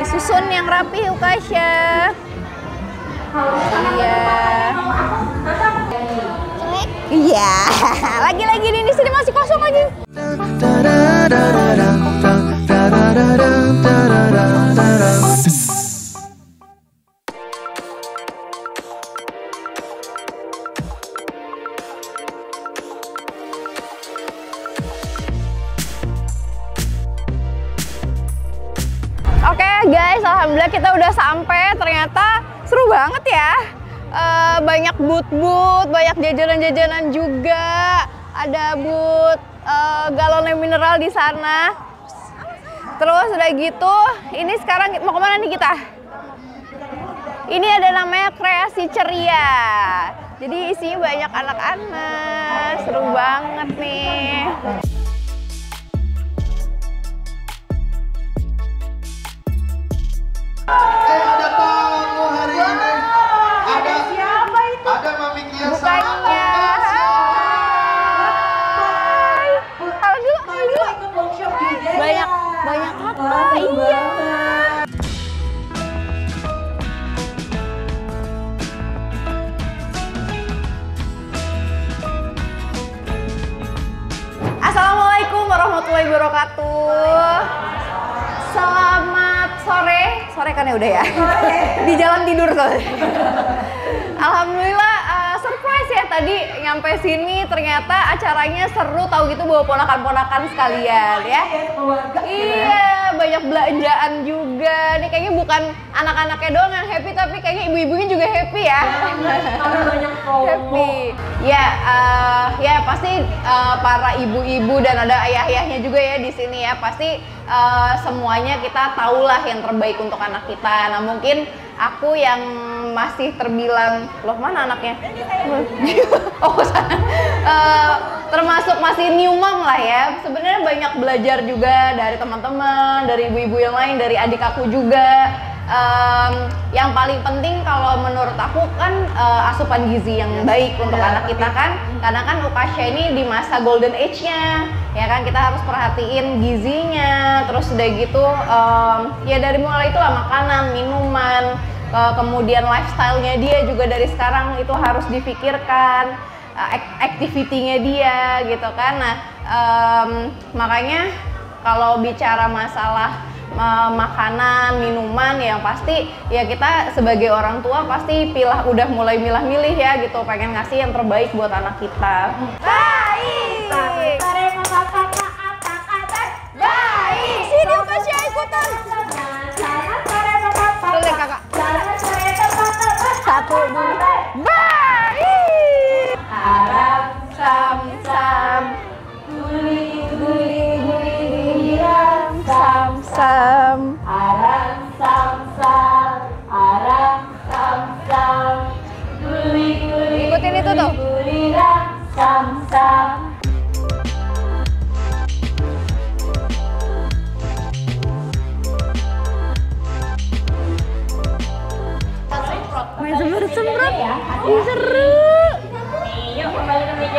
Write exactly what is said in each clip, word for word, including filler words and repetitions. Disusun yang rapi, Ukkasya. Iya. Iya. Lagi-lagi di sini masih kosong aja. Oke guys, alhamdulillah kita udah sampai. Ternyata seru banget ya. E, banyak but-but, banyak jajanan-jajanan juga. Ada but e, galonnya mineral di sana. Terus udah gitu, ini sekarang mau kemana nih kita? Ini ada namanya kreasi ceria. Jadi isinya banyak anak-anak. Seru banget nih. Eh, ada tamu hari ini. Ada siapa itu? Ada Mami Kia. Bukannya. Hai. Halo, halo. Banyak, banyak apa? Iya. Assalamualaikum warahmatullahi wabarakatuh. Selamat sore. Sore kan ya udah ya, di jalan tidur soalnya. Alhamdulillah uh, surprise ya tadi nyampe sini, ternyata acaranya seru. Tahu gitu bawa ponakan-ponakan sekalian ya. Iya, banyak belanjaan juga. Ini kayaknya bukan anak-anaknya doang yang happy, tapi kayaknya ibu-ibunya juga happy ya. Banyak happy. Ya, uh, ya pasti uh, para ibu-ibu dan ada ayah-ayahnya juga ya di sini ya. Pasti uh, semuanya kita tahulah yang terbaik untuk anak kita. Nah mungkin aku yang masih terbilang, loh mana anaknya? Oh sana. Uh, termasuk masih new mom lah ya. Sebenarnya banyak belajar juga dari teman-teman, dari ibu-ibu yang lain, dari adik aku juga. Um, yang paling penting kalau menurut aku kan uh, asupan gizi yang baik untuk ya, anak kita kan. Karena kan Ukkasya ini di masa golden age-nya, ya kan kita harus perhatiin gizinya. Terus udah gitu, um, ya dari mulai itulah makanan, minuman. Kemudian lifestyle-nya dia juga dari sekarang itu harus difikirkan, activity-nya dia gitu kan. Nah um, makanya kalau bicara masalah uh, makanan, minuman yang pasti ya kita sebagai orang tua pasti pilah udah mulai milah-milih ya gitu, pengen ngasih yang terbaik buat anak kita. Baik. Baik. Baik. Sini Ukkasya ikutan. Boleh kakak. Satu dulu. Baik. Arab sam sam. Guli guli guli hiram sam sam. Arab sam sam. Arab sam sam. Guli guli. Ikutin itu tuh. Guli ram sam sam. Semprot-semprot, seru.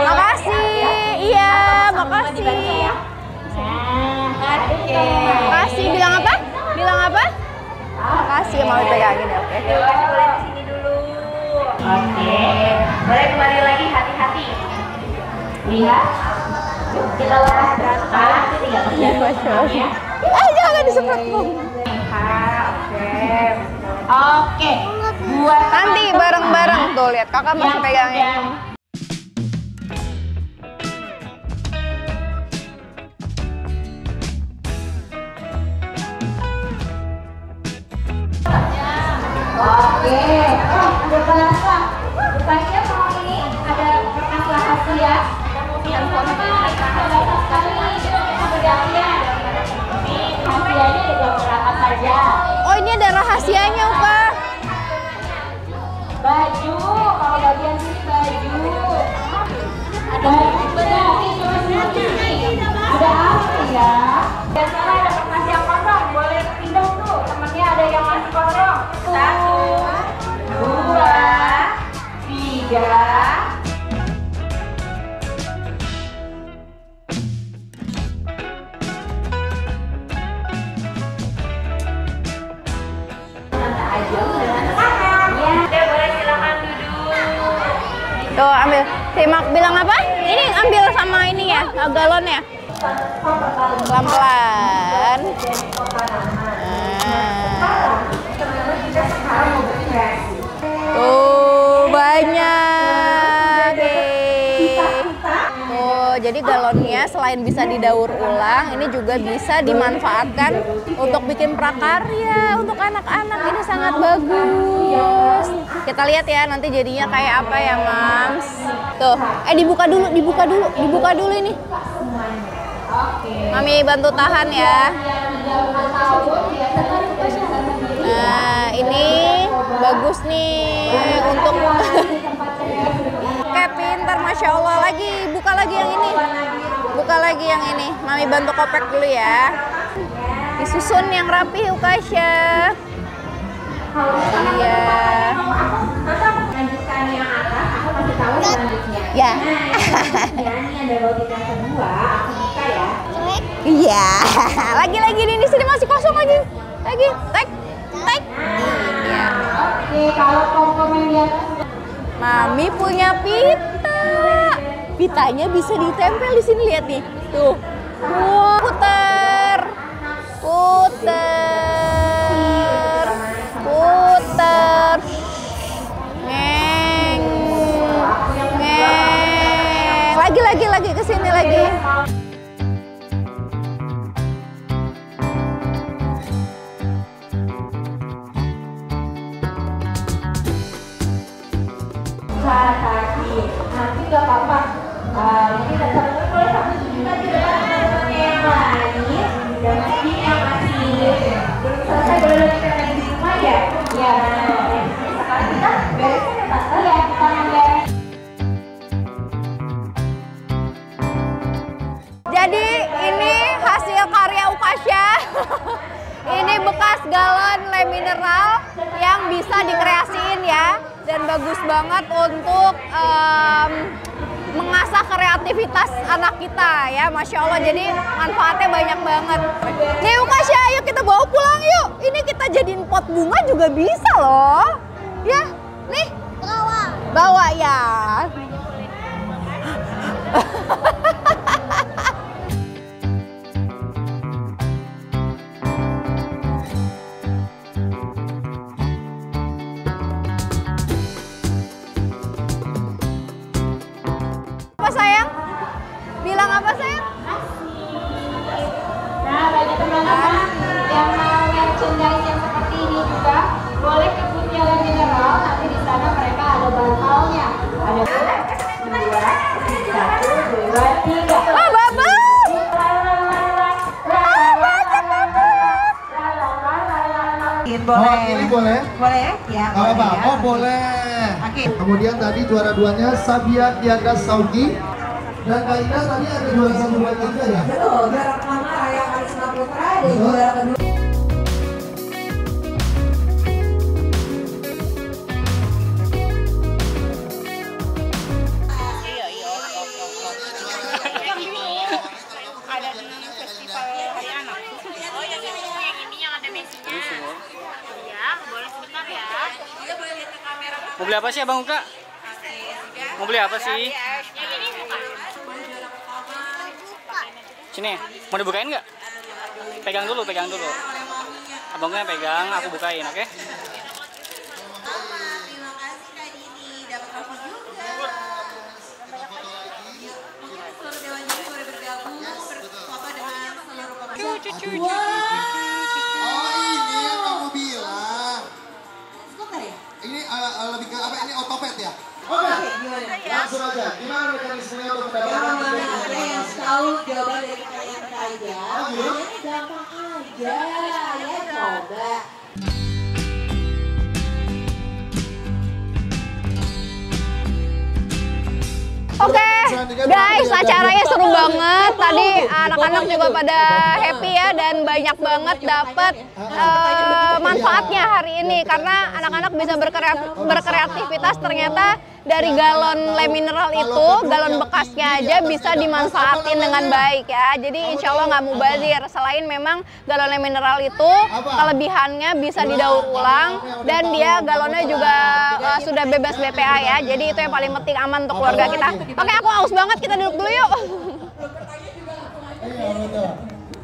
Makasih, iya, makasih. Makasih, bilang apa? Bilang apa? Makasih, mau dipegangin ya, oke. Boleh di sini dulu. Oke, boleh kembali lagi, hati-hati. Lihat, kita lepas berapa? Tidak terjadi. Ah, jangan disemprot dong. Oke, oke. Nanti bareng-bareng tuh, lihat kakak masih pegangnya. Oke, berapa? Ukkasya mau ini ada kertas rahasia ya? Yang sama kertas sekali, hadiahnya. Hadiahnya di belakang saja. Oh ini ada rahasianya, Upa. Baju, kalau bagian sini baju. Ada berarti cuma sini. Ada apa ya? Biasanya ada kertas yang kosong, boleh pindah tuh. Temennya ada yang masih kosong. Satu, dua, tiga. Tuh ambil, simak bilang apa? Ini ambil sama ini ya, galonnya. Pelan-pelan. Nah. Tuh banyak. Tuh jadi galonnya selain bisa didaur ulang, ini juga bisa dimanfaatkan untuk bikin prakarya untuk anak-anak. Ini sangat bagus. Kita lihat ya nanti jadinya kayak apa ya, Mams. Tuh, eh dibuka dulu, dibuka dulu, dibuka dulu ini. Mami bantu tahan ya. Nah, ini bagus nih untuk kayak pintar, Masya Allah. Lagi, buka lagi yang ini. Buka lagi yang ini. Mami bantu kopek dulu ya. Disusun yang rapi, Ukkasya. Iya. Ya. Iya. Lagi-lagi ini di sini masih kosong lagi. Lagi. Tek. Tek. Iya. Oke, kalau komponen di atas. Mami punya pita. Pitanya bisa ditempel di sini, lihat nih. Tuh. Wow, puter. Puter. Lagi-lagi ke sini lagi. Nanti gak apa-apa. Mungkin ada satu juta tidak yang manis dan ini yang masih belum selesai boleh kita di rumah ya. Ya. Sekarang kita beresin ya Pak. Ya kita beresin. Jadi ini hasil karya Ukkasya. Ini bekas galon lem mineral yang bisa dikreasiin ya, dan bagus banget untuk um, mengasah kreativitas anak kita ya, Masya Allah. Jadi manfaatnya banyak banget. Nih Ukkasya, ayo kita bawa pulang yuk. Ini kita jadiin pot bunga juga bisa loh. Ya, nih bawa, bawa ya. Boleh. Oh, ini boleh? Boleh ya. Gak apa-apa. Ya. Oh, boleh. Okay. Kemudian tadi juara duanya Sabia Dianda Saugi. Dan Kak Ina tadi ada juara satu buat tiga ya? Betul, juara pertama yang Arisna Putra dan juara kedua. Mau beli apa sih Abang Uka? Mau beli apa sih? Sini, mau dibukain nggak? Pegang dulu, pegang dulu. Abangnya pegang, aku bukain, oke? Okay? Lebih ke apa ini, otopet ya? Oke, langsung aja. Gimana mekanismenya untuk mendapatkan? Ada yang tahu jawaban dari kalian saja. Ini gampang aja, ya coba. Oke, guys, acaranya seru banget. Tadi anak-anak juga pada happy ya, dan banyak banget dapat manfaat. manfaatnya hari ini, karena anak-anak bisa berkreativitas. Ternyata dari galon Le Mineral itu, galon bekasnya aja bisa dimanfaatin dengan baik ya. Jadi insya Allah nggak mubazir. Selain memang galon Le Mineral itu kelebihannya bisa didaur ulang, dan dia galonnya juga uh, sudah bebas B P A ya. Jadi itu yang paling penting, aman untuk keluarga kita. Oke, aku haus banget, kita duduk dulu yuk.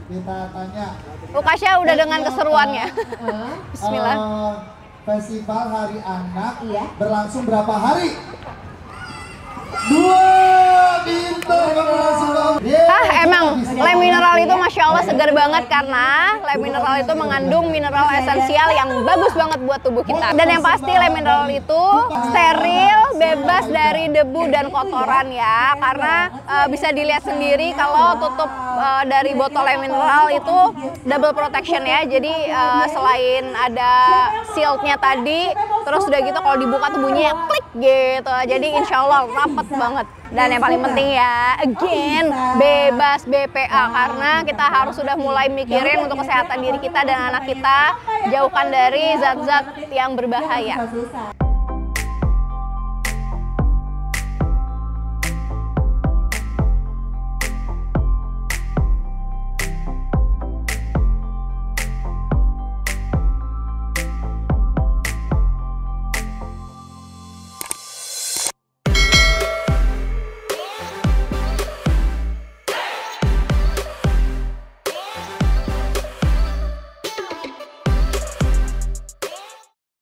Kita tanya. Ukkasya udah dengan keseruannya. Bismillah. Uh, festival Hari Anak iya. berlangsung berapa hari? Dua pintu berlangsung. Ah, emang Le Mineral itu masya Allah segar banget, karena Le Mineral itu mengandung mineral esensial yang bagus banget buat tubuh kita. Dan yang pasti Le Mineral itu steril, bebas dari debu dan kotoran ya, karena uh, bisa dilihat sendiri kalau tutup uh, dari botol Le Mineral itu double protection ya. Jadi uh, selain ada shieldnya tadi, terus udah gitu kalau dibuka tuh bunyinya klik gitu. Jadi insya Allah rapet banget. Dan yang paling penting ya, again, bebas B P A, karena kita harus sudah mulai mikirin untuk kesehatan diri kita dan anak kita, jauhkan dari zat-zat yang berbahaya.